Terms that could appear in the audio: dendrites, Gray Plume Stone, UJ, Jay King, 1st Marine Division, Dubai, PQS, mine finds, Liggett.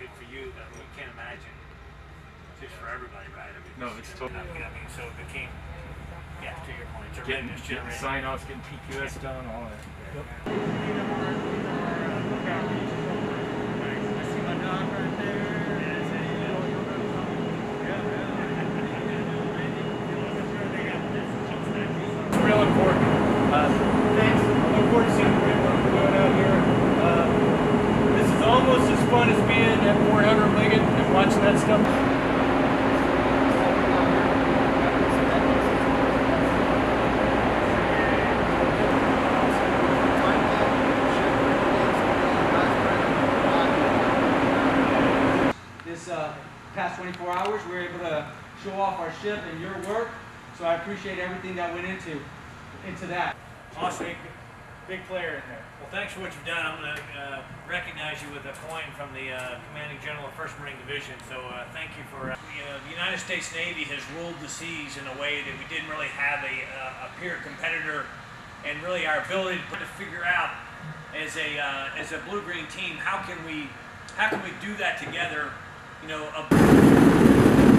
good for you. I mean, you can't imagine. Just for everybody, right? I mean, no, it's totally. I mean, so it became, yeah, to your point, it's getting sign-offs, getting PQS done, all that. Yep. I see my dog right there. It's real important. Thanks. I look forward to seeing the great work we're doing out here. This is almost as fun as being at 400 Liggett and watching that stuff. Past 24 hours, we were able to show off our ship and your work, so I appreciate everything that went into that. Awesome. Big player in there. Well, thanks for what you've done. I'm going to recognize you with a coin from the Commanding General of 1st Marine Division, so thank you for the United States Navy has ruled the seas in a way that we didn't really have a peer competitor, and really our ability to figure out as a blue-green team, how can we do that together. You know,